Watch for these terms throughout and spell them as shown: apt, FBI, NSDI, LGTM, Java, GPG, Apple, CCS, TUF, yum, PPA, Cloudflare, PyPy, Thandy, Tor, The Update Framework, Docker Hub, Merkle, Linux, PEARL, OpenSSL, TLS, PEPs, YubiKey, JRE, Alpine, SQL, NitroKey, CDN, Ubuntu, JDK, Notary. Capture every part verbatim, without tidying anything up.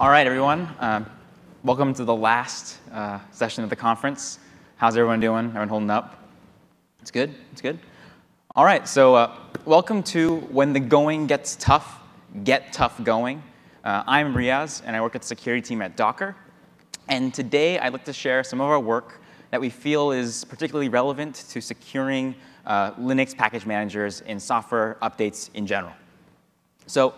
All right, everyone. Uh, welcome to the last uh, session of the conference. How's everyone doing? Everyone holding up? It's good? It's good? All right, so uh, welcome to When the Going Gets Tough, Get Tough Going. Uh, I'm Riyaz, and I work at the security team at Docker. And today, I'd like to share some of our work that we feel is particularly relevant to securing uh, Linux package managers and software updates in general. So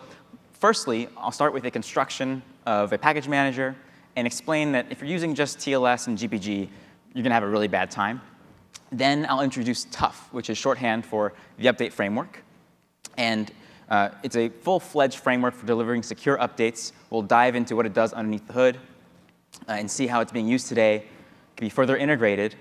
firstly, I'll start with a construction of a package manager and explain that if you're using just T L S and G P G, you're going to have a really bad time. Then I'll introduce T U F, which is shorthand for The Update Framework. And uh, it's a full-fledged framework for delivering secure updates. We'll dive into what it does underneath the hood uh, and see how it's being used today. It can be further integrated.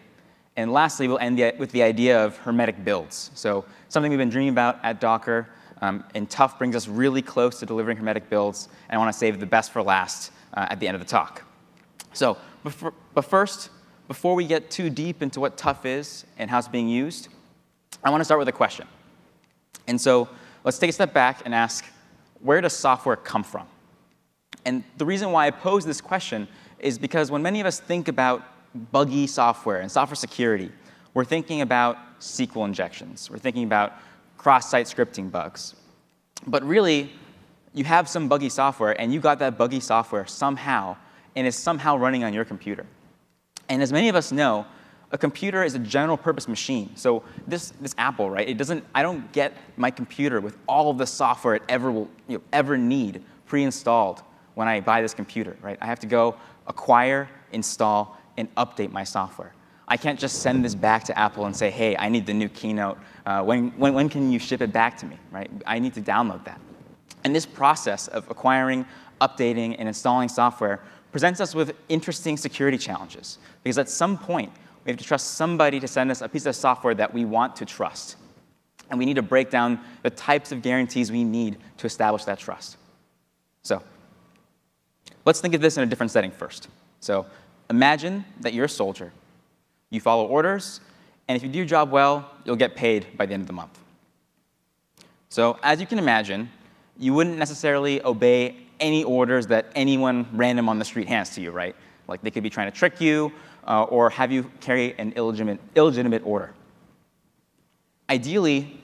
And lastly, we'll end the, with the idea of hermetic builds. So something we've been dreaming about at Docker. Um, and T U F brings us really close to delivering hermetic builds, and I want to save the best for last uh, at the end of the talk. So, but, for, but first, before we get too deep into what T U F is and how it's being used, I want to start with a question. And so let's take a step back and ask, where does software come from? And the reason why I pose this question is because when many of us think about buggy software and software security, we're thinking about S Q L injections. We're thinking about cross-site scripting bugs. But really, you have some buggy software, and you got that buggy software somehow, and it's somehow running on your computer. And as many of us know, a computer is a general-purpose machine. So this, this Apple, right? It doesn't. I don't get my computer with all of the software it ever will you know, ever need pre-installed when I buy this computer, right? I have to go acquire, install, and update my software. I can't just send this back to Apple and say, hey, I need the new Keynote. Uh, when, when, when can you ship it back to me? Right? I need to download that. And this process of acquiring, updating, and installing software presents us with interesting security challenges. Because at some point, we have to trust somebody to send us a piece of software that we want to trust. And we need to break down the types of guarantees we need to establish that trust. So let's think of this in a different setting first. So imagine that you're a soldier. You follow orders, and if you do your job well, you'll get paid by the end of the month. So as you can imagine, you wouldn't necessarily obey any orders that anyone random on the street hands to you, right? Like they could be trying to trick you uh, or have you carry an illegitimate, illegitimate order. Ideally,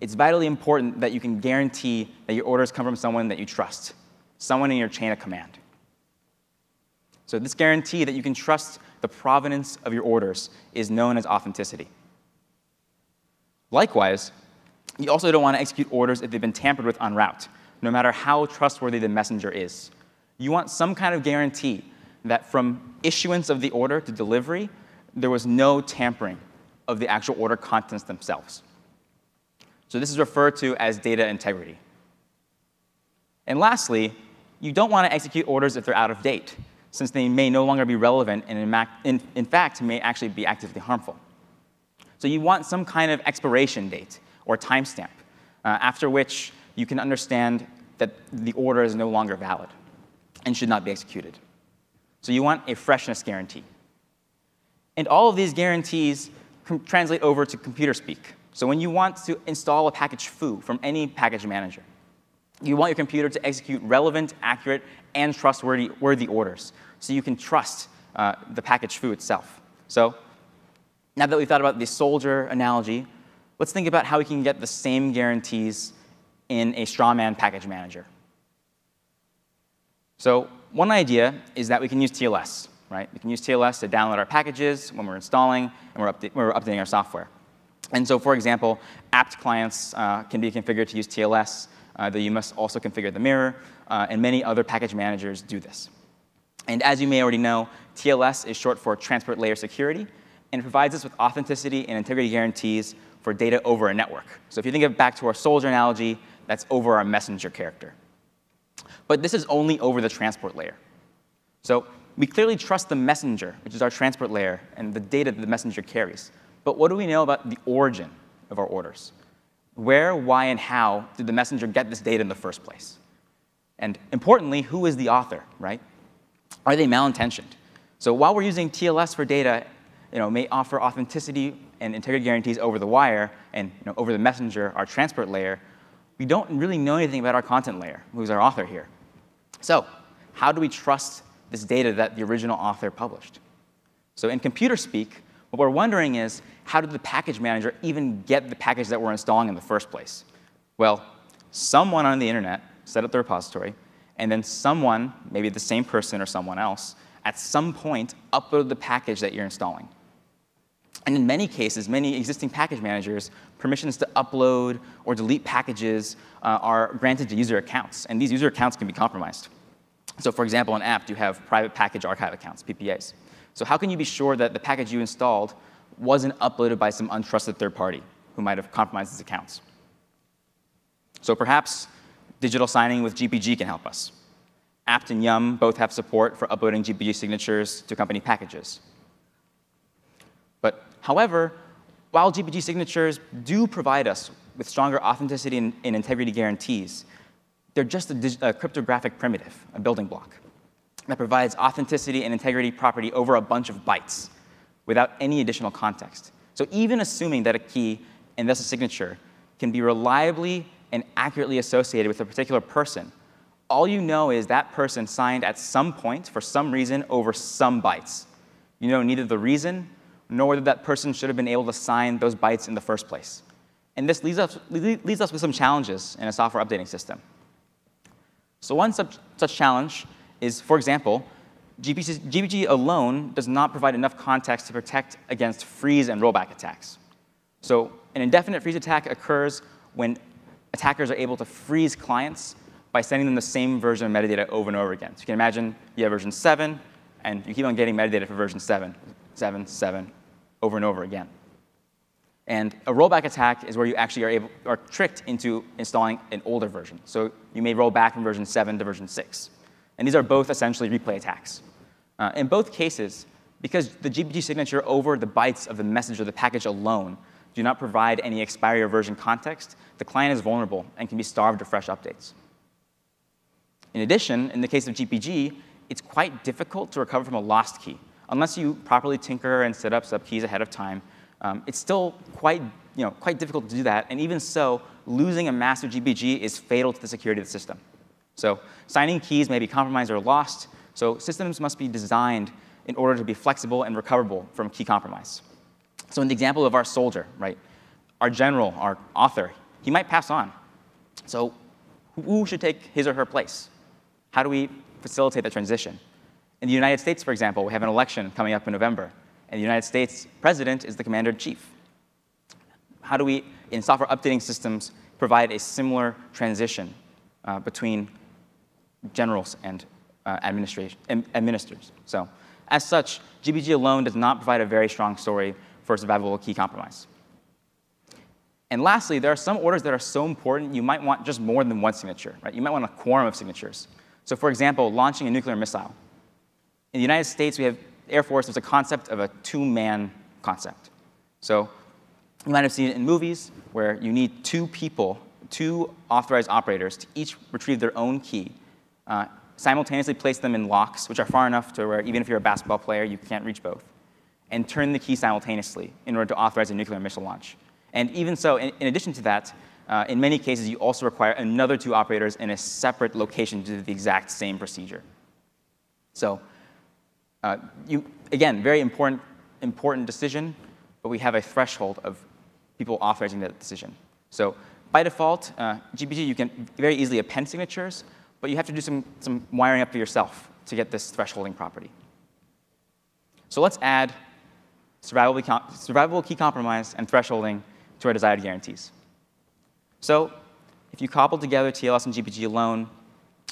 it's vitally important that you can guarantee that your orders come from someone that you trust, someone in your chain of command. So this guarantee that you can trust the provenance of your orders is known as authenticity. Likewise, you also don't want to execute orders if they've been tampered with en route, no matter how trustworthy the messenger is. You want some kind of guarantee that from issuance of the order to delivery, there was no tampering of the actual order contents themselves. So this is referred to as data integrity. And lastly, you don't want to execute orders if they're out of date, since they may no longer be relevant and in, in fact may actually be actively harmful. So you want some kind of expiration date or timestamp, uh, after which you can understand that the order is no longer valid and should not be executed. So you want a freshness guarantee. And all of these guarantees translate over to computer speak. So when you want to install a package foo from any package manager, you want your computer to execute relevant, accurate, and trustworthy worthy orders, so you can trust uh, the package foo itself. So now that we've thought about the soldier analogy, let's think about how we can get the same guarantees in a strawman package manager. So one idea is that we can use T L S, right? We can use T L S to download our packages when we're installing and we're, upda we're updating our software. And so, for example, apt clients uh, can be configured to use T L S. Uh, though you must also configure the mirror, uh, and many other package managers do this. And as you may already know, T L S is short for Transport Layer Security, and it provides us with authenticity and integrity guarantees for data over a network. So if you think of back to our soldier analogy, that's over our messenger character. But this is only over the transport layer. So we clearly trust the messenger, which is our transport layer, and the data that the messenger carries. But what do we know about the origin of our orders? Where, why, and how did the messenger get this data in the first place? And importantly, who is the author, right? Are they malintentioned? So while we're using T L S for data, you know, may offer authenticity and integrity guarantees over the wire and you know, over the messenger, our transport layer, we don't really know anything about our content layer, who's our author here. So how do we trust this data that the original author published? So in computer speak, what we're wondering is, how did the package manager even get the package that we're installing in the first place? Well, someone on the internet set up the repository, and then someone, maybe the same person or someone else, at some point uploaded the package that you're installing. And in many cases, many existing package managers, permissions to upload or delete packages uh, are granted to user accounts, and these user accounts can be compromised. So for example, in apt, you have private package archive accounts, P P As. So how can you be sure that the package you installed wasn't uploaded by some untrusted third party who might have compromised its accounts? So perhaps digital signing with G P G can help us. apt and yum both have support for uploading G P G signatures to accompany packages. But however, while G P G signatures do provide us with stronger authenticity and, and integrity guarantees, they're just a, a cryptographic primitive, a building block, that provides authenticity and integrity property over a bunch of bytes without any additional context. So even assuming that a key, and thus a signature, can be reliably and accurately associated with a particular person, all you know is that person signed at some point for some reason over some bytes. You know neither the reason nor whether that person should have been able to sign those bytes in the first place. And this leaves us, leaves us with some challenges in a software updating system. So one such, such challenge is, for example, G P G alone does not provide enough context to protect against freeze and rollback attacks. So an indefinite freeze attack occurs when attackers are able to freeze clients by sending them the same version of metadata over and over again. So you can imagine you have version seven, and you keep on getting metadata for version seven, seven, seven, over and over again. And a rollback attack is where you actually are, able, are tricked into installing an older version. So you may roll back from version seven to version six. And these are both essentially replay attacks. Uh, in both cases, because the G P G signature over the bytes of the message or the package alone do not provide any expiry or version context, the client is vulnerable and can be starved of fresh updates. In addition, in the case of G P G, it's quite difficult to recover from a lost key. Unless you properly tinker and set up subkeys ahead of time, um, it's still quite, you know, quite difficult to do that. And even so, losing a master G P G is fatal to the security of the system. So signing keys may be compromised or lost, so systems must be designed in order to be flexible and recoverable from key compromise. So in the example of our soldier, right, our general, our author, he might pass on. So who should take his or her place? How do we facilitate that transition? In the United States, for example, we have an election coming up in November, and the United States president is the commander-in-chief. How do we, in software updating systems, provide a similar transition uh, between generals and uh, administration, administrators? So as such, G P G alone does not provide a very strong story for survivable key compromise. And lastly, there are some orders that are so important you might want just more than one signature, right? You might want a quorum of signatures. So for example, launching a nuclear missile. In the United States, we have Air Force, there's a concept of a two-man concept. So you might have seen it in movies where you need two people, two authorized operators to each retrieve their own key, uh, simultaneously place them in locks, which are far enough to where even if you're a basketball player, you can't reach both, and turn the key simultaneously in order to authorize a nuclear missile launch. And even so, in, in addition to that, uh, in many cases, you also require another two operators in a separate location to do the exact same procedure. So uh, you, again, very important, important decision, but we have a threshold of people authorizing that decision. So by default, uh, G P G, you can very easily append signatures, but you have to do some, some wiring up for yourself to get this thresholding property. So let's add survivable key compromise and thresholding to our desired guarantees. So if you cobble together T L S and G P G alone,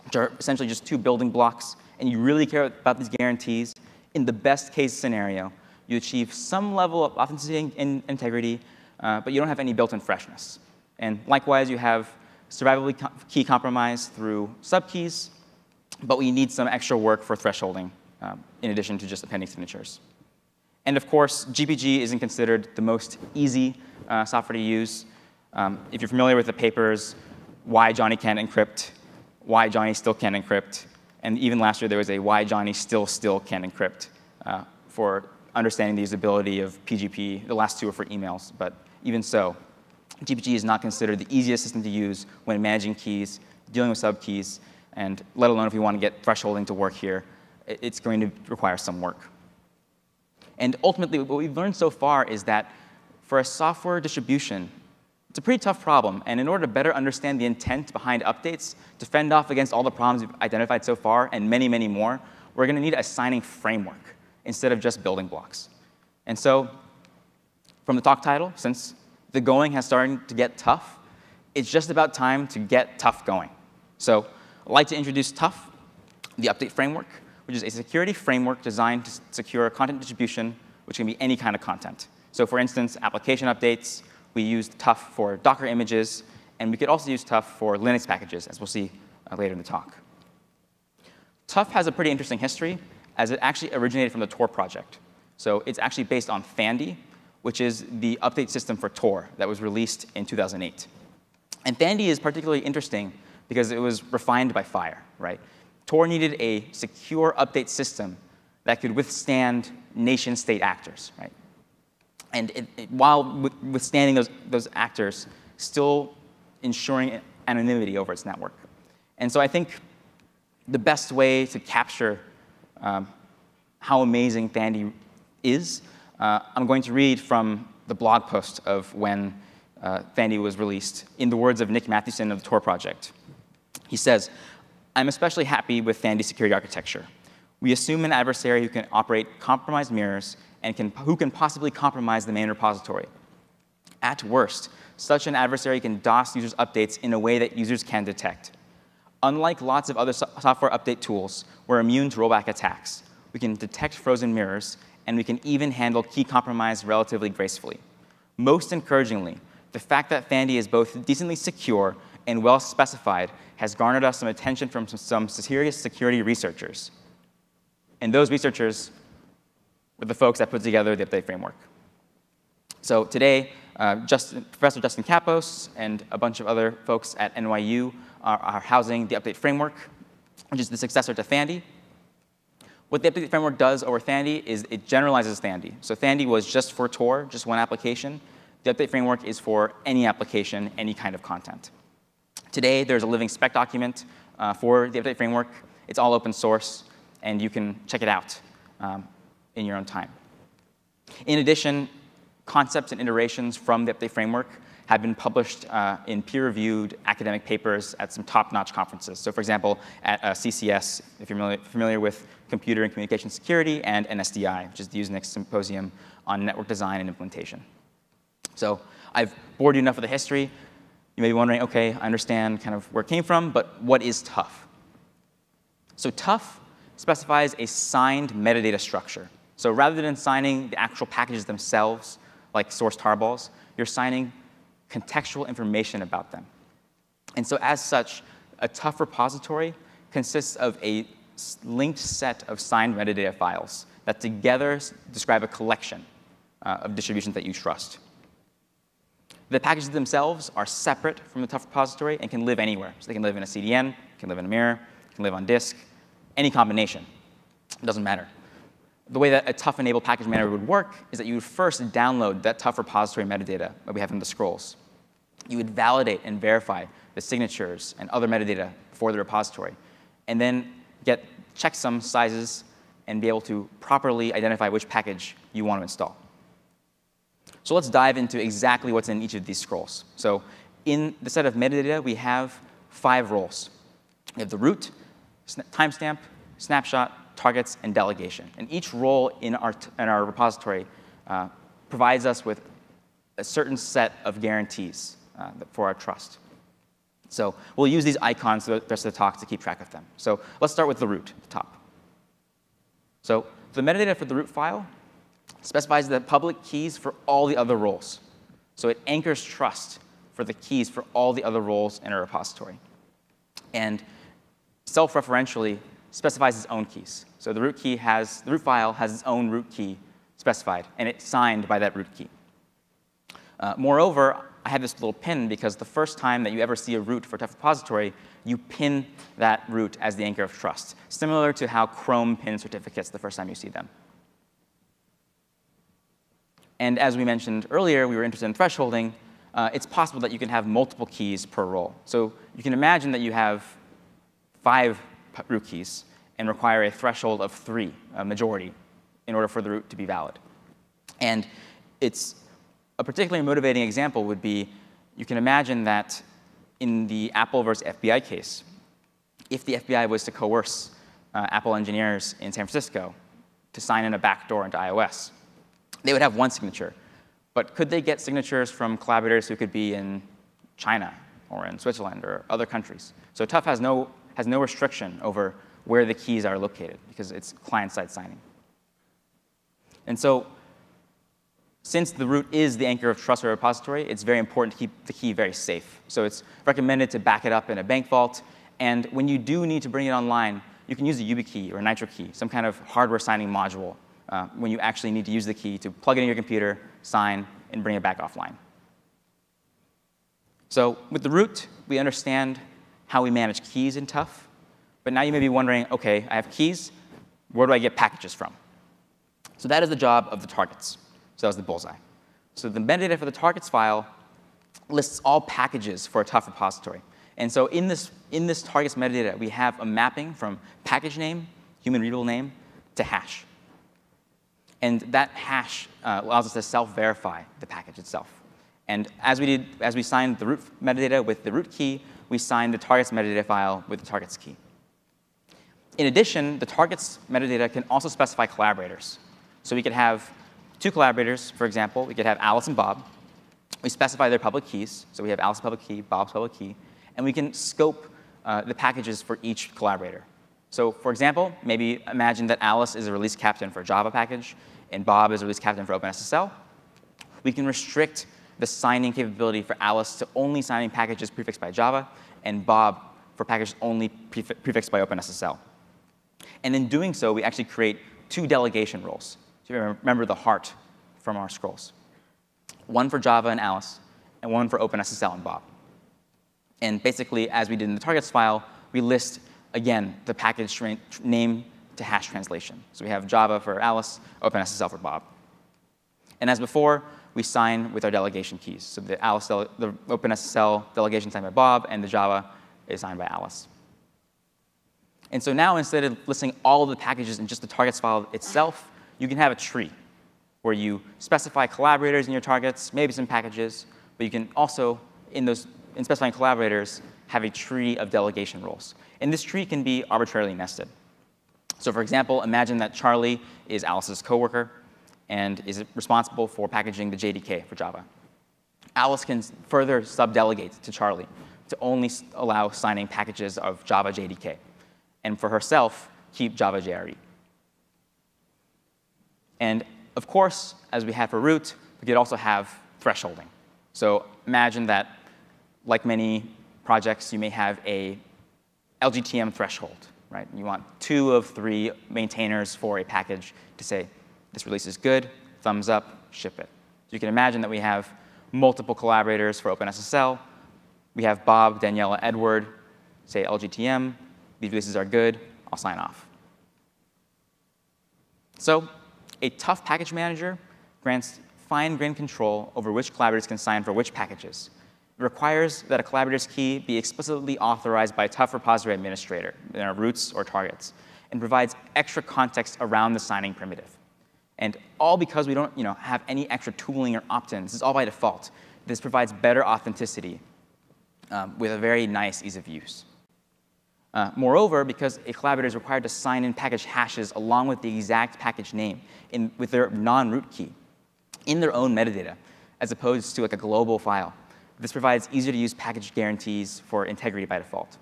which are essentially just two building blocks, and you really care about these guarantees, in the best case scenario, you achieve some level of authenticity and integrity, uh, but you don't have any built-in freshness. And likewise, you have survivable key compromise through subkeys, but we need some extra work for thresholding, um, in addition to just appending signatures. And of course, G P G isn't considered the most easy uh, software to use. Um, if you're familiar with the papers, why Johnny can't encrypt, why Johnny still can't encrypt, and even last year there was a why Johnny still still can't encrypt uh, for understanding the usability of P G P. The last two are for emails, but even so, G P G is not considered the easiest system to use when managing keys, dealing with subkeys, And let alone if you want to get thresholding to work here, it's going to require some work. And ultimately, what we've learned so far is that for a software distribution, it's a pretty tough problem. And in order to better understand the intent behind updates, to fend off against all the problems we've identified so far and many, many more, we're going to need a signing framework instead of just building blocks. And so from the talk title, since the going has started to get tough, it's just about time to get tough going. So I'd like to introduce TUF, the update framework, which is a security framework designed to secure content distribution, which can be any kind of content. So for instance, application updates, we used TUF for Docker images, and we could also use TUF for Linux packages, as we'll see uh, later in the talk. TUF has a pretty interesting history, as it actually originated from the Tor project. So it's actually based on Thandy, which is the update system for Tor that was released in two thousand eight. And Thandy is particularly interesting because it was refined by fire, right? Tor needed a secure update system that could withstand nation-state actors, right? And it, it, while withstanding those, those actors, still ensuring anonymity over its network. And so I think the best way to capture um, how amazing Thandy is, uh, I'm going to read from the blog post of when uh, Thandy was released, in the words of Nick Mathewson of the Tor project. He says, "I'm especially happy with Thandy's security architecture. We assume an adversary who can operate compromised mirrors and can, who can possibly compromise the main repository. At worst, such an adversary can DOS users' updates in a way that users can detect. Unlike lots of other so software update tools, we're immune to rollback attacks. We can detect frozen mirrors, and we can even handle key compromise relatively gracefully. Most encouragingly, the fact that Thandy is both decently secure and well-specified has garnered us some attention from some, some serious security researchers." And those researchers were the folks that put together the update framework. So today, uh, Justin, Professor Justin Kappos and a bunch of other folks at N Y U are, are housing the update framework, which is the successor to Thandy. What the update framework does over Thandy is it generalizes Thandy. So Thandy was just for Tor, just one application. The update framework is for any application, any kind of content. Today, there's a living spec document uh, for the update framework. It's all open source, and you can check it out um, in your own time. In addition, concepts and iterations from the update framework have been published uh, in peer-reviewed academic papers at some top-notch conferences. So for example, at uh, C C S, if you're familiar with Computer and Communication Security, and N S D I, which is the U S N I C Symposium on Network Design and Implementation. So I've bored you enough with the history. You may be wondering, okay, I understand kind of where it came from, but what is TUF? So TUF specifies a signed metadata structure. So rather than signing the actual packages themselves, like source tarballs, you're signing contextual information about them. And so as such, a TUF repository consists of a linked set of signed metadata files that together describe a collection uh, of distributions that you trust. The packages themselves are separate from the TUF repository and can live anywhere. So they can live in a C D N, can live in a mirror, can live on disk, any combination. It doesn't matter. The way that a TUF-enabled package manager would work is that you would first download that TUF repository metadata that we have in the scrolls. You would validate and verify the signatures and other metadata for the repository, and then get checksum sizes and be able to properly identify which package you want to install. So let's dive into exactly what's in each of these scrolls. So in the set of metadata, we have five roles. We have the root, timestamp, snapshot, targets, and delegation. And each role in our, in our repository uh, provides us with a certain set of guarantees uh, for our trust. So we'll use these icons for the rest of the talk to keep track of them. So let's start with the root at the top. So the metadata for the root file specifies the public keys for all the other roles. So it anchors trust for the keys for all the other roles in a repository. And self-referentially specifies its own keys. So the root key has, the root file has its own root key specified, and it's signed by that root key. Uh, moreover, I have this little pin because the first time that you ever see a root for a TUF repository, you pin that root as the anchor of trust, similar to how Chrome pins certificates the first time you see them. And as we mentioned earlier, we were interested in thresholding. Uh, it's possible that you can have multiple keys per role. So you can imagine that you have five root keys and require a threshold of three, a majority, in order for the root to be valid. And it's a particularly motivating example would be, you can imagine that in the Apple versus F B I case, if the F B I was to coerce uh, Apple engineers in San Francisco to sign in a backdoor into iOS, they would have one signature. But could they get signatures from collaborators who could be in China or in Switzerland or other countries? So TUF has no, has no restriction over where the keys are located, because it's client-side signing. And so since the root is the anchor of trust or repository, it's very important to keep the key very safe. So it's recommended to back it up in a bank vault. And when you do need to bring it online, you can use a YubiKey or a NitroKey, some kind of hardware signing module, uh, when you actually need to use the key to plug it in your computer, sign, and bring it back offline. So with the root, we understand how we manage keys in TUF. But now you may be wondering, OK, I have keys. Where do I get packages from? So that is the job of the targets. So that was the bullseye. So the metadata for the targets file lists all packages for a TUF repository. And so in this, in this targets metadata, we have a mapping from package name, human readable name, to hash. And that hash uh, allows us to self-verify the package itself. And as we did, as we signed the root metadata with the root key, we signed the targets metadata file with the targets key. In addition, the targets metadata can also specify collaborators. So we could have two collaborators, for example. We could have Alice and Bob. We specify their public keys. So we have Alice's public key, Bob's public key. And we can scope uh, the packages for each collaborator. So for example, maybe imagine that Alice is a release captain for a Java package, and Bob is a release captain for OpenSSL. We can restrict the signing capability for Alice to only signing packages prefixed by Java, and Bob for packages only pref- prefixed by OpenSSL. And in doing so, we actually create two delegation roles. So remember the heart from our scrolls. One for Java and Alice, and one for OpenSSL and Bob. And basically, as we did in the targets file, we list, again, the package name to hash translation. So we have Java for Alice, OpenSSL for Bob. And as before, we sign with our delegation keys. So the, Alice dele the OpenSSL delegation is signed by Bob, and the Java is signed by Alice. And so now, instead of listing all of the packages in just the targets file itself, you can have a tree where you specify collaborators in your targets, maybe some packages, but you can also, in those in specifying collaborators, have a tree of delegation roles. And this tree can be arbitrarily nested. So for example, imagine that Charlie is Alice's coworker and is responsible for packaging the J D K for Java. Alice can further subdelegate to Charlie to only allow signing packages of Java J D K, and for herself, keep Java J R E. And of course, as we had for root, we could also have thresholding. So imagine that, like many projects, you may have a L G T M threshold, right? You want two of three maintainers for a package to say, this release is good, thumbs up, ship it. So you can imagine that we have multiple collaborators for OpenSSL. We have Bob, Daniela, Edward, say L G T M. These releases are good. I'll sign off. So a TUF package manager grants fine-grained control over which collaborators can sign for which packages. It requires that a collaborator's key be explicitly authorized by a TUF repository administrator in our roots or targets, and provides extra context around the signing primitive. And all because we don't you know, have any extra tooling or opt-ins. This is all by default. This provides better authenticity um, with a very nice ease of use. Uh, moreover, because a collaborator is required to sign in package hashes along with the exact package name in, with their non-root key in their own metadata, as opposed to like a global file. This provides easier-to-use package guarantees for integrity by default.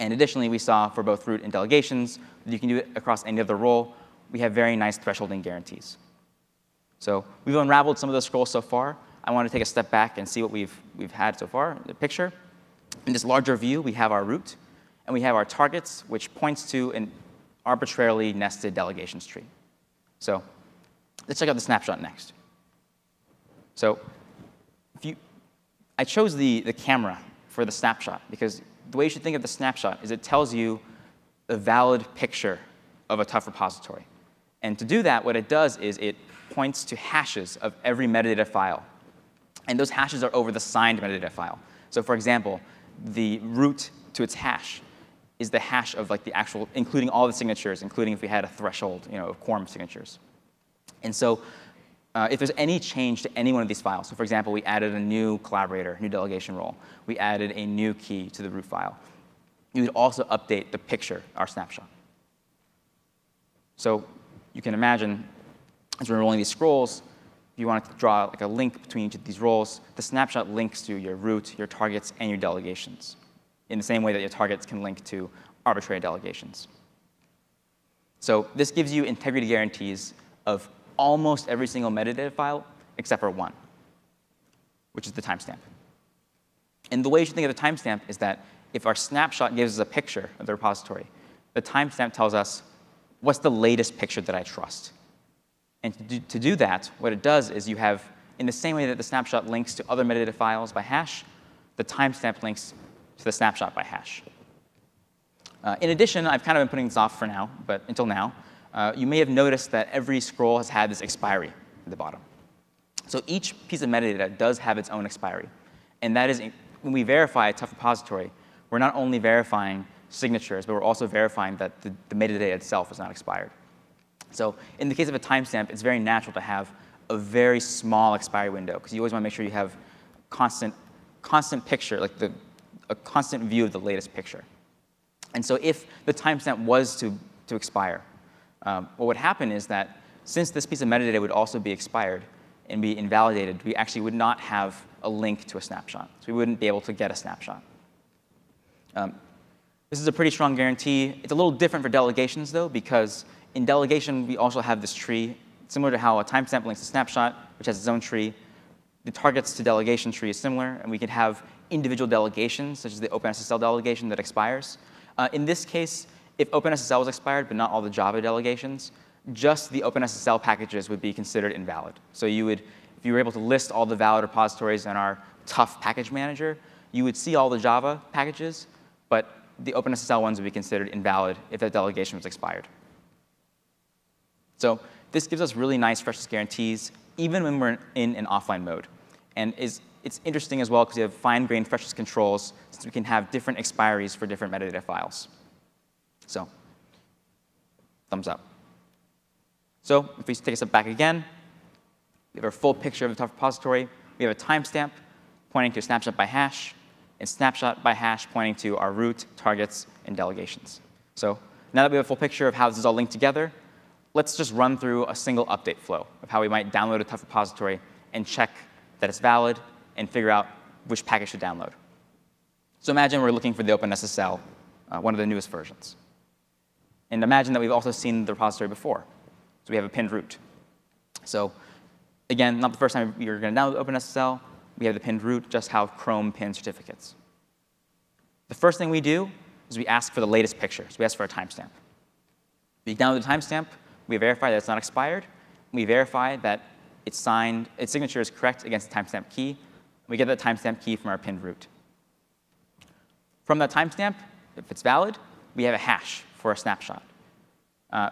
And additionally, we saw for both root and delegations, that you can do it across any other role. We have very nice thresholding guarantees. So we've unraveled some of those scrolls so far. I want to take a step back and see what we've, we've had so far, the picture. In this larger view, we have our root, and we have our targets, which points to an arbitrarily nested delegations tree. So let's check out the snapshot next. So if you, I chose the, the camera for the snapshot, because the way you should think of the snapshot is it tells you a valid picture of a TUF repository. And to do that, what it does is it points to hashes of every metadata file. And those hashes are over the signed metadata file. So for example, the root to its hash is the hash of like the actual, including all the signatures, including if we had a threshold, you know, of quorum signatures. And so uh, if there's any change to any one of these files, so for example, we added a new collaborator, new delegation role, we added a new key to the root file, you would also update the picture, our snapshot. So you can imagine, as we're rolling these scrolls, if you want to draw like a link between each of these roles, the snapshot links to your root, your targets, and your delegations, in the same way that your targets can link to arbitrary delegations. So this gives you integrity guarantees of almost every single metadata file except for one, which is the timestamp. And the way you should think of the timestamp is that if our snapshot gives us a picture of the repository, the timestamp tells us, what's the latest picture that I trust? And to do, to do that, what it does is you have, in the same way that the snapshot links to other metadata files by hash, the timestamp links to the snapshot by hash. Uh, in addition, I've kind of been putting this off for now, but until now, uh, you may have noticed that every scroll has had this expiry at the bottom. So each piece of metadata does have its own expiry. And that is, when we verify a TUF repository, we're not only verifying signatures, but we're also verifying that the, the metadata itself is not expired. So in the case of a timestamp, it's very natural to have a very small expiry window, because you always want to make sure you have constant, constant picture, like the, a constant view of the latest picture. And so if the timestamp was to, to expire, um, what would happen is that since this piece of metadata would also be expired and be invalidated, we actually would not have a link to a snapshot. So we wouldn't be able to get a snapshot. Um, This is a pretty strong guarantee. It's a little different for delegations, though, because in delegation, we also have this tree, similar to how a timestamp links to snapshot, which has its own tree. The targets to delegation tree is similar, and we could have individual delegations, such as the OpenSSL delegation that expires. Uh, in this case, if OpenSSL was expired, but not all the Java delegations, just the OpenSSL packages would be considered invalid. So you would, if you were able to list all the valid repositories in our TUF package manager, you would see all the Java packages, but the OpenSSL ones would be considered invalid if that delegation was expired. So this gives us really nice freshness guarantees, even when we're in an offline mode. And is, it's interesting as well because you have fine-grained freshness controls, since we can have different expiries for different metadata files. So thumbs up. So if we take a step back again, we have our full picture of the TUF repository. We have a timestamp pointing to a snapshot by hash, and snapshot by hash pointing to our root, targets, and delegations. So now that we have a full picture of how this is all linked together, let's just run through a single update flow of how we might download a TUF repository and check that it's valid and figure out which package to download. So imagine we're looking for the OpenSSL, uh, one of the newest versions. And imagine that we've also seen the repository before. So we have a pinned root. So again, not the first time you're going to download OpenSSL. We have the pinned root, just how Chrome pinned certificates. The first thing we do is we ask for the latest picture. So we ask for a timestamp. We download the timestamp. We verify that it's not expired. We verify that it's signed, its signature is correct against the timestamp key. We get that timestamp key from our pinned root. From that timestamp, if it's valid, we have a hash for a snapshot. Uh,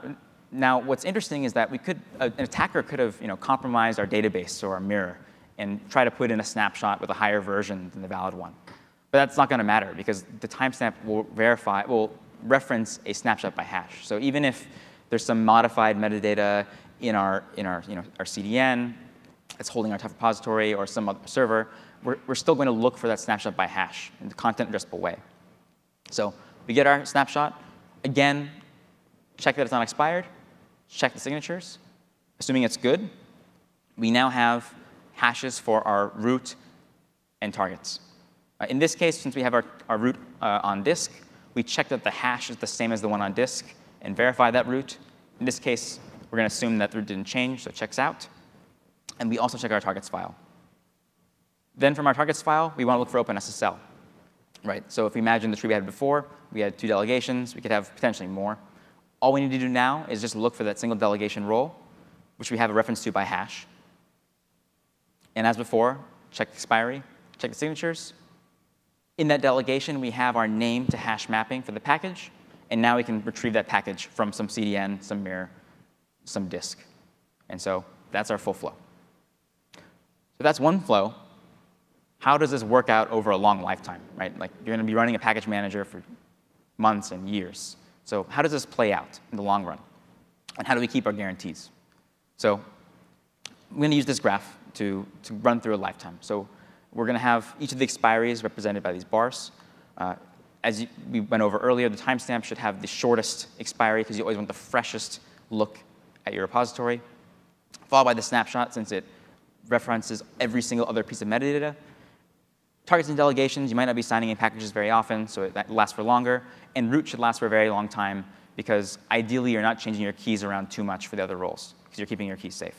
now, what's interesting is that we could, uh, an attacker could have, you know, compromised our database or our mirror and try to put in a snapshot with a higher version than the valid one. But that's not going to matter, because the timestamp will verify, will reference a snapshot by hash. So even if there's some modified metadata in our, in our, you know, our C D N that's holding our TUF repository or some other server, we're, we're still going to look for that snapshot by hash in the content addressable way. So we get our snapshot. Again, check that it's not expired. Check the signatures. Assuming it's good, we now have hashes for our root and targets. Uh, in this case, since we have our, our root uh, on disk, we check that the hash is the same as the one on disk and verify that root. In this case, we're going to assume that root didn't change, so it checks out. And we also check our targets file. Then from our targets file, we want to look for OpenSSL. Right? So if we imagine the tree we had before, we had two delegations. We could have potentially more. All we need to do now is just look for that single delegation role, which we have a reference to by hash. And as before, check the expiry, check the signatures. In that delegation, we have our name to hash mapping for the package. And now we can retrieve that package from some C D N, some mirror, some disk. And so that's our full flow. So that's one flow. How does this work out over a long lifetime, right? Like, you're going to be running a package manager for months and years. So how does this play out in the long run? And how do we keep our guarantees? So I'm going to use this graph to, to run through a lifetime. So we're going to have each of the expiries represented by these bars. Uh, as you, we went over earlier, the timestamp should have the shortest expiry, because you always want the freshest look at your repository, followed by the snapshot, since it references every single other piece of metadata. Targets and delegations, you might not be signing in packages very often, so that lasts for longer. And root should last for a very long time, because ideally you're not changing your keys around too much for the other roles, because you're keeping your keys safe.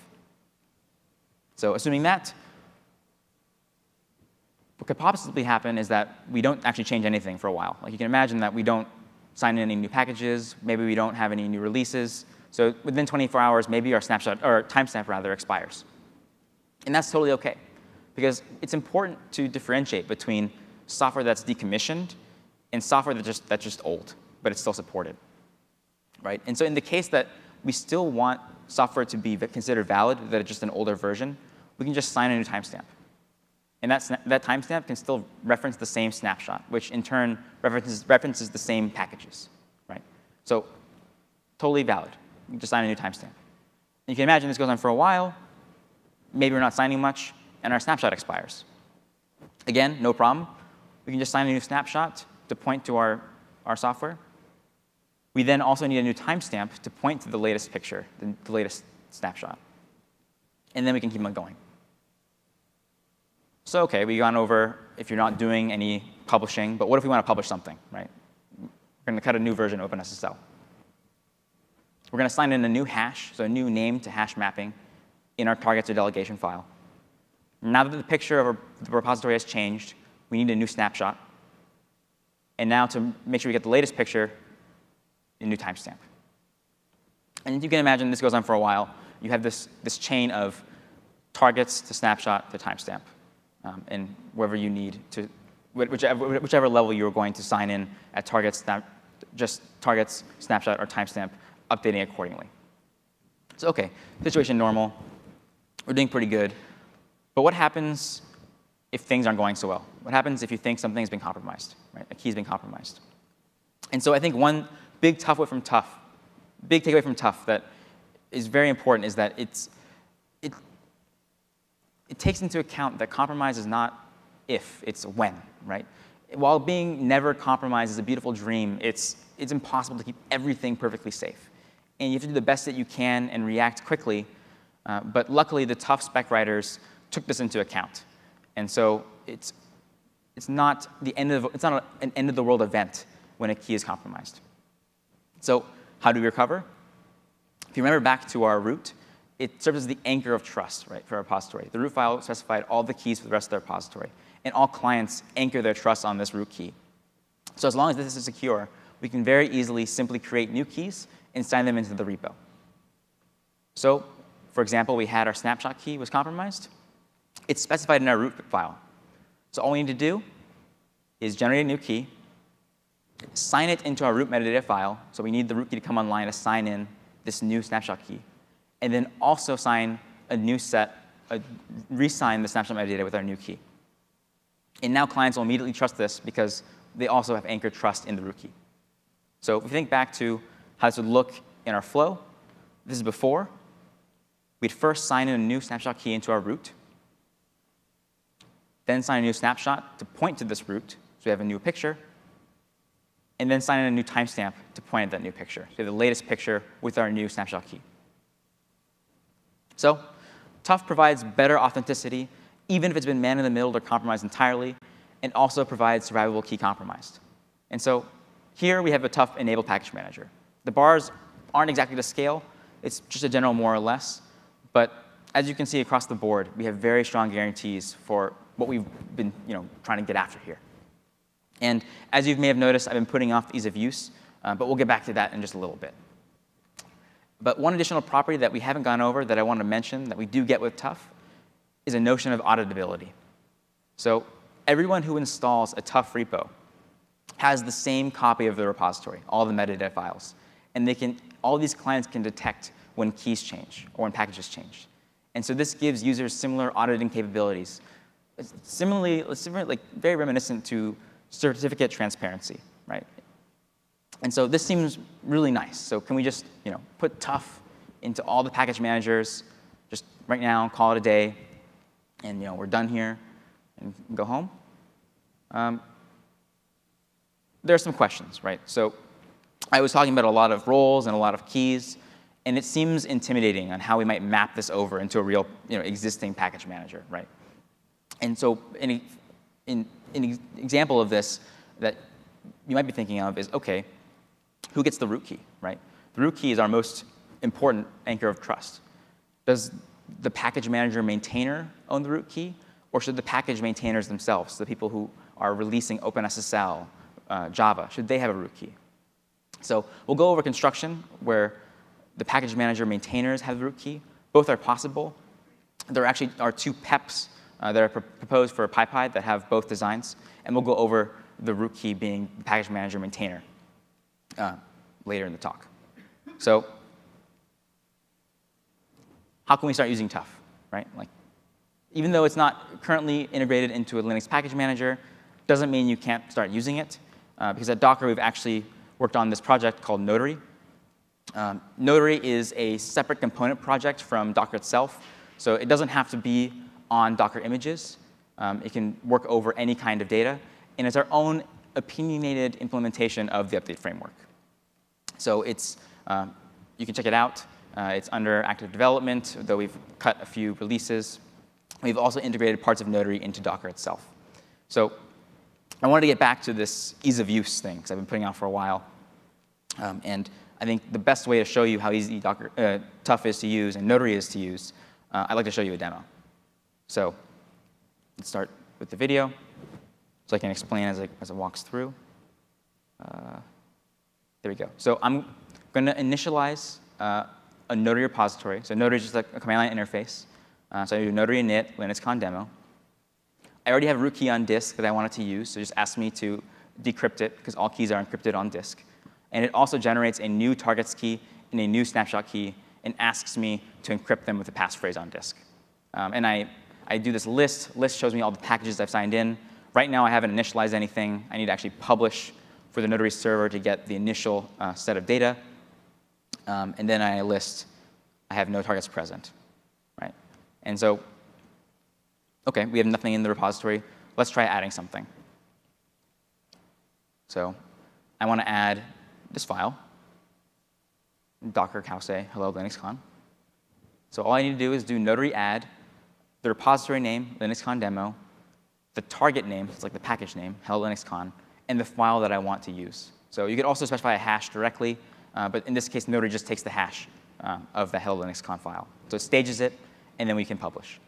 So assuming that, what could possibly happen is that we don't actually change anything for a while. Like, you can imagine that we don't sign in any new packages, maybe we don't have any new releases. So within twenty-four hours, maybe our snapshot, or timestamp rather, expires. And that's totally OK, because it's important to differentiate between software that's decommissioned and software that's just, that's just old, but it's still supported, right? And so in the case that we still want software to be considered valid, that it's just an older version, we can just sign a new timestamp. And that, that timestamp can still reference the same snapshot, which in turn references, references the same packages, right? So totally valid. You just sign a new timestamp. You can imagine this goes on for a while. Maybe we're not signing much, and our snapshot expires. Again, no problem. We can just sign a new snapshot to point to our, our software. We then also need a new timestamp to point to the latest picture, the, the latest snapshot. And then we can keep on going. So OK, we've gone over if you're not doing any publishing, but what if we want to publish something, right? We're going to cut a new version of OpenSSL. We're going to sign in a new hash, so a new name to hash mapping, in our targets or delegation file. Now that the picture of the repository has changed, we need a new snapshot. And now to make sure we get the latest picture, a new timestamp. And you can imagine this goes on for a while. You have this, this chain of targets to snapshot to timestamp, um, and wherever you need to, whichever, whichever level you're going to sign in at targets, just targets, snapshot, or timestamp, updating accordingly. So OK, situation normal. We're doing pretty good. But what happens if things aren't going so well? What happens if you think something's been compromised, right? A key's been compromised. And so I think one big takeaway from TUF, big takeaway from TUF that is very important is that it's, it, it takes into account that compromise is not if, it's when, right? While being never compromised is a beautiful dream, it's, it's impossible to keep everything perfectly safe. And you have to do the best that you can and react quickly. Uh, but luckily, the TUF spec writers took this into account, and so it's it's not the end of it's not an end of the world event when a key is compromised. So how do we recover? If you remember back to our root, it serves as the anchor of trust, right, for our repository. The root file specified all the keys for the rest of the repository, and all clients anchor their trust on this root key. So as long as this is secure, we can very easily simply create new keys and sign them into the repo. So, for example, we had our snapshot key was compromised. It's specified in our root file. So all we need to do is generate a new key, sign it into our root metadata file. So we need the root key to come online to sign in this new snapshot key, and then also sign a new set, a, re-sign the snapshot metadata with our new key. And now clients will immediately trust this because they also have anchored trust in the root key. So if we think back to how this would look in our flow, this is before. We'd first sign in a new snapshot key into our root, then sign a new snapshot to point to this root, so we have a new picture, and then sign in a new timestamp to point at that new picture, so we have the latest picture with our new snapshot key. So TUF provides better authenticity, even if it's been man-in-the-middle or compromised entirely, and also provides survivable key compromised. And so here we have a TUF-enabled package manager. The bars aren't exactly to scale. It's just a general more or less. But as you can see across the board, we have very strong guarantees for what we've been, you know, trying to get after here. And as you may have noticed, I've been putting off ease of use, uh, but we'll get back to that in just a little bit. But one additional property that we haven't gone over that I want to mention that we do get with TUF is a notion of auditability. So everyone who installs a TUF repo has the same copy of the repository, all the metadata files. And they can, all these clients can detect when keys change or when packages change. And so this gives users similar auditing capabilities. It's similarly, it's similar, like very reminiscent to certificate transparency, right? And so this seems really nice. So can we just you know, put T U F into all the package managers just right now, call it a day, and you know, we're done here, and go home? Um, there are some questions, right? So I was talking about a lot of roles and a lot of keys, and it seems intimidating on how we might map this over into a real you know, existing package manager, right? And so an in, in example of this that you might be thinking of is, OK, who gets the root key, right? The root key is our most important anchor of trust. Does the package manager maintainer own the root key? Or should the package maintainers themselves, the people who are releasing OpenSSL, uh, Java, should they have a root key? So we'll go over construction where the package manager maintainers have the root key. Both are possible. There actually are two P E Ps uh, that are pr proposed for PyPy that have both designs. And we'll go over the root key being the package manager maintainer uh, later in the talk. So how can we start using T U F, right? Like, even though it's not currently integrated into a Linux package manager, doesn't mean you can't start using it. Uh, because at Docker, we've actually worked on this project called Notary. Um, Notary is a separate component project from Docker itself. So it doesn't have to be on Docker images. Um, it can work over any kind of data. And it's our own opinionated implementation of the Update Framework. So it's, um, you can check it out. Uh, it's under active development, though we've cut a few releases. We've also integrated parts of Notary into Docker itself. So I wanted to get back to this ease of use thing, because I've been putting out for a while. Um, and I think the best way to show you how easy Docker, uh, T U F is to use and Notary is to use, uh, I'd like to show you a demo. So let's start with the video, so I can explain as it, as it walks through. Uh, there we go. So I'm going to initialize uh, a Notary repository. So Notary is just like a command line interface. Uh, so I do Notary init LinuxCon demo. I already have a root key on disk that I wanted to use, so just ask me to decrypt it, because all keys are encrypted on disk. And it also generates a new targets key and a new snapshot key and asks me to encrypt them with a passphrase on disk. Um, and I, I do this list. List shows me all the packages I've signed in. Right now, I haven't initialized anything. I need to actually publish for the Notary server to get the initial uh, set of data. Um, and then I list, I have no targets present, right? And so, OK, we have nothing in the repository. Let's try adding something. So I want to add this file, docker cowsay hello LinuxCon. So all I need to do is do notary add, the repository name, LinuxCon demo, the target name, it's like the package name, hello LinuxCon, and the file that I want to use. So you could also specify a hash directly. Uh, but in this case, Notary just takes the hash uh, of the hello LinuxCon file. So it stages it, and then we can publish.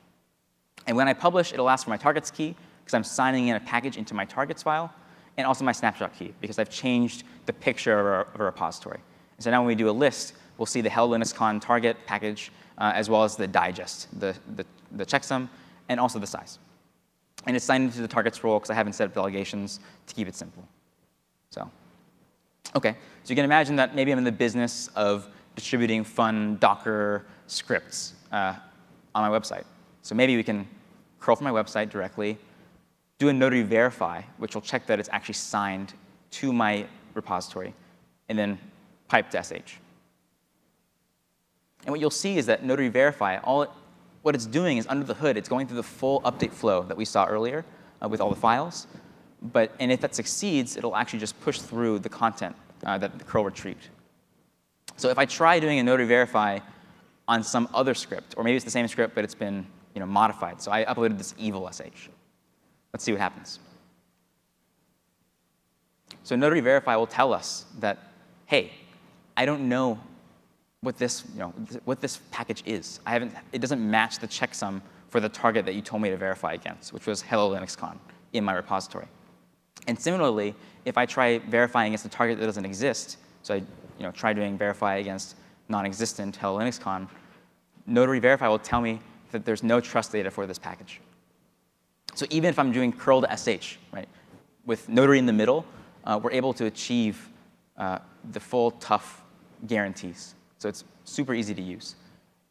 And when I publish, it'll ask for my targets key, because I'm signing in a package into my targets file, and also my snapshot key, because I've changed the picture of, our, of a repository. And so now when we do a list, we'll see the hello LinuxCon target package, uh, as well as the digest, the, the, the checksum, and also the size. And it's signed into the targets role, because I haven't set up delegations to keep it simple. So. OK, so you can imagine that maybe I'm in the business of distributing fun Docker scripts uh, on my website. So maybe we can curl from my website directly, do a notary verify, which will check that it's actually signed to my repository, and then pipe to S H. And what you'll see is that notary verify, all it, what it's doing is under the hood, it's going through the full update flow that we saw earlier uh, with all the files. But, and if that succeeds, it'll actually just push through the content uh, that the curl retrieved. So if I try doing a notary verify on some other script, or maybe it's the same script, but it's been you know, modified. So I uploaded this evil S H. Let's see what happens. So notary verify will tell us that, hey, I don't know what this, you know, what this package is. I haven't, it doesn't match the checksum for the target that you told me to verify against, which was hello LinuxCon in my repository. And similarly, if I try verifying against a target that doesn't exist, so I you know, try doing verify against non-existent hello LinuxCon, Notary verify will tell me that there's no trust data for this package. So even if I'm doing curl to S H, right, with Notary in the middle, uh, we're able to achieve uh, the full T U F guarantees. So it's super easy to use.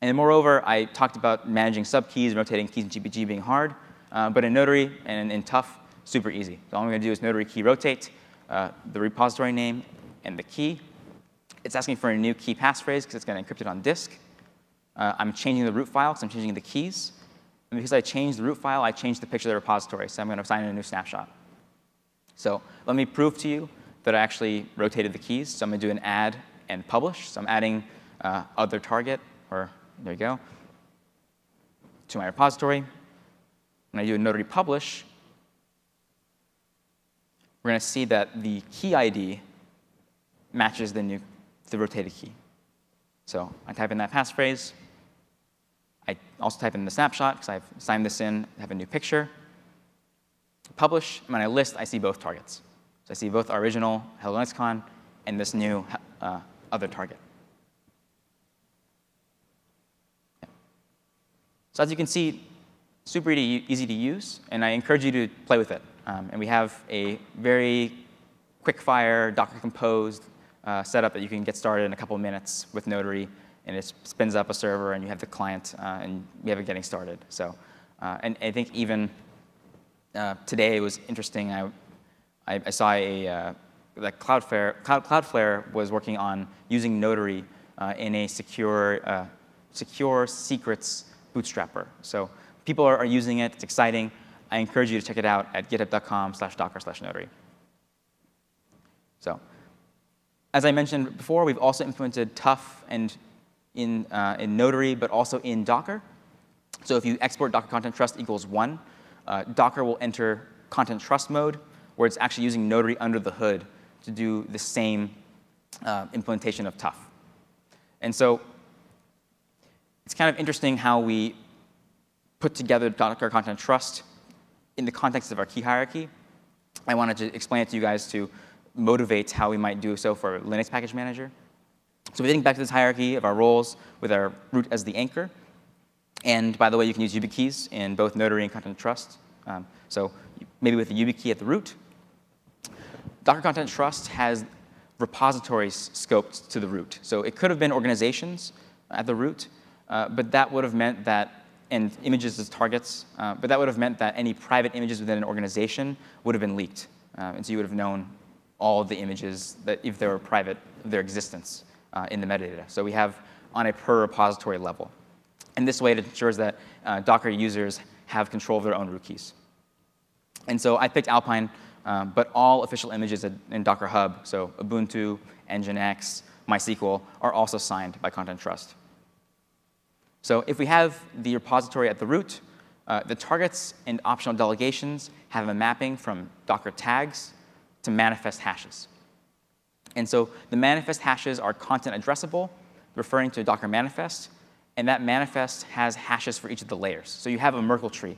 And moreover, I talked about managing subkeys, rotating keys in G P G being hard. Uh, but in Notary and in, in T U F, super easy. So all I'm going to do is notary key rotate, uh, the repository name, and the key. It's asking for a new key passphrase because it's going to encrypt it on disk. Uh, I'm changing the root file because I'm changing the keys. And because I changed the root file, I changed the picture of the repository. So I'm going to assign a new snapshot. So let me prove to you that I actually rotated the keys. So I'm going to do an add and publish. So I'm adding uh, other target, or there you go, to my repository. When I do a notary publish, we're going to see that the key I D matches the new, the rotated key. So I type in that passphrase. I also type in the snapshot, because I've signed this in, have a new picture. Publish, and when I list, I see both targets. So I see both our original Hello LinuxCon and this new uh, other target. Yeah. So as you can see, super easy to use, and I encourage you to play with it. Um, and we have a very quick-fire, Docker-composed uh, setup that you can get started in a couple of minutes with Notary, and it spins up a server, and you have the client, uh, and we have it getting started. So, uh, and I think even uh, today it was interesting. I, I, I saw a uh, that Cloudflare, Cloud, Cloudflare was working on using Notary uh, in a secure, uh, secure secrets bootstrapper. So people are, are using it. It's exciting. I encourage you to check it out at github dot com slash docker slash notary. So, as I mentioned before, we've also implemented T U F and in, uh, in Notary, but also in Docker. So if you export Docker content trust equals one, uh, Docker will enter content trust mode, where it's actually using Notary under the hood to do the same uh, implementation of T U F. And so it's kind of interesting how we put together Docker content trust in the context of our key hierarchy. I wanted to explain it to you guys to motivate how we might do so for Linux Package Manager. So we think back to this hierarchy of our roles with our root as the anchor. And by the way, you can use YubiKeys in both Notary and Content Trust. Um, so maybe with the YubiKey at the root. Docker Content Trust has repositories scoped to the root. So it could have been organizations at the root, uh, but that would have meant that, and images as targets, uh, but that would have meant that any private images within an organization would have been leaked. Uh, and so you would have known all of the images that if they were private, their existence. Uh, in the metadata. So we have on a per repository level. And this way it ensures that uh, Docker users have control of their own root keys. And so I picked Alpine, um, but all official images in Docker Hub, so Ubuntu, Nginx, MySQL, are also signed by Content Trust. So if we have the repository at the root, uh, the targets and optional delegations have a mapping from Docker tags to manifest hashes. And so the manifest hashes are content addressable, referring to Docker manifest. And that manifest has hashes for each of the layers. So you have a Merkle tree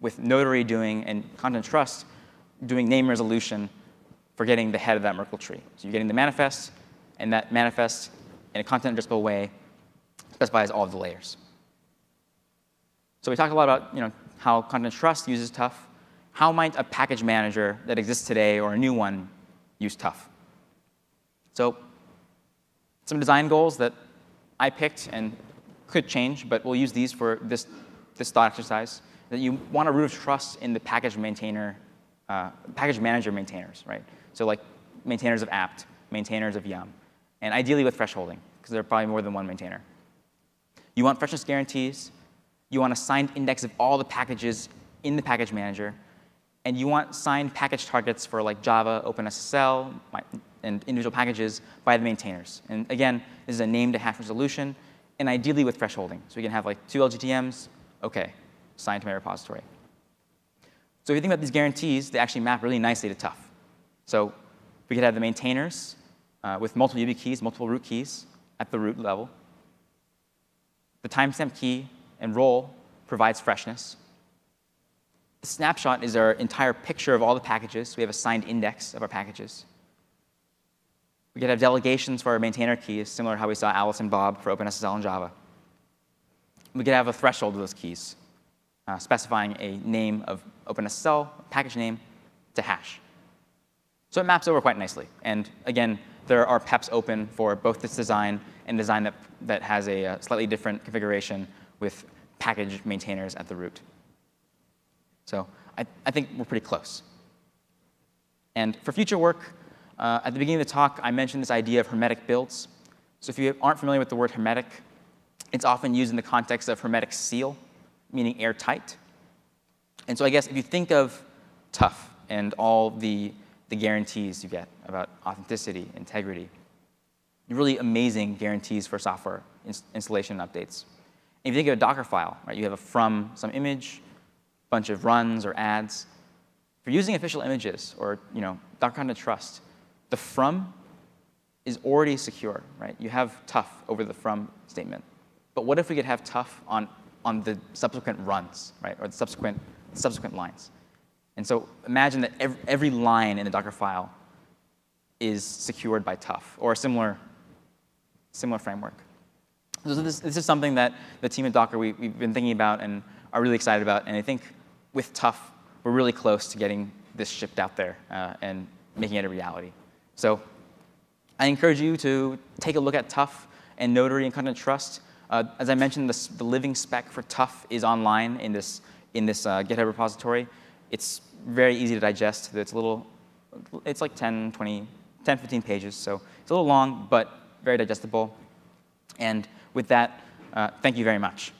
with Notary doing and Content Trust doing name resolution for getting the head of that Merkle tree. So you're getting the manifest, and that manifest in a content addressable way specifies all of the layers. So we talked a lot about you know, how Content Trust uses T U F. How might a package manager that exists today or a new one use T U F? So some design goals that I picked and could change, but we'll use these for this, this thought exercise, that you want a root of trust in the package maintainer, uh, package manager maintainers, right? So like maintainers of apt, maintainers of yum, and ideally with thresholding, because there are probably more than one maintainer. You want freshness guarantees. You want a signed index of all the packages in the package manager. And you want signed package targets for like Java, OpenSSL, my, and individual packages by the maintainers. And again, this is a name-to-hash resolution, and ideally with thresholding. So we can have like two L G T Ms, OK, signed to my repository. So if you think about these guarantees, they actually map really nicely to T U F. So we could have the maintainers uh, with multiple YubiKeys, multiple root keys at the root level. The timestamp key and role provides freshness. The snapshot is our entire picture of all the packages. We have a signed index of our packages. We could have delegations for our maintainer keys, similar to how we saw Alice and Bob for OpenSSL and Java. We could have a threshold of those keys, uh, specifying a name of OpenSSL, package name, to hash. So it maps over quite nicely. And again, there are P E Ps open for both this design and design that, that has a uh, slightly different configuration with package maintainers at the root. So I, I think we're pretty close. And for future work, Uh, at the beginning of the talk, I mentioned this idea of hermetic builds. So if you aren't familiar with the word hermetic, it's often used in the context of hermetic seal, meaning airtight. And so I guess if you think of TUF and all the, the guarantees you get about authenticity, integrity, really amazing guarantees for software ins installation and updates. And if you think of a Docker file, right, you have a from some image, bunch of runs or adds. If you're using official images or you know, Docker Content Trust, the from is already secure, right? You have TUF over the from statement. But what if we could have TUF on, on the subsequent runs, right? Or the subsequent, subsequent lines? And so imagine that every, every line in the Docker file is secured by TUF or a similar, similar framework. So this, this is something that the team at Docker, we, we've been thinking about and are really excited about. And I think with TUF, we're really close to getting this shipped out there uh, and making it a reality. So I encourage you to take a look at TUF and Notary and Content Trust. Uh, as I mentioned, the, the living spec for TUF is online in this, in this uh, GitHub repository. It's very easy to digest. It's a little, it's like ten, twenty, ten, fifteen pages. So it's a little long, but very digestible. And with that, uh, thank you very much.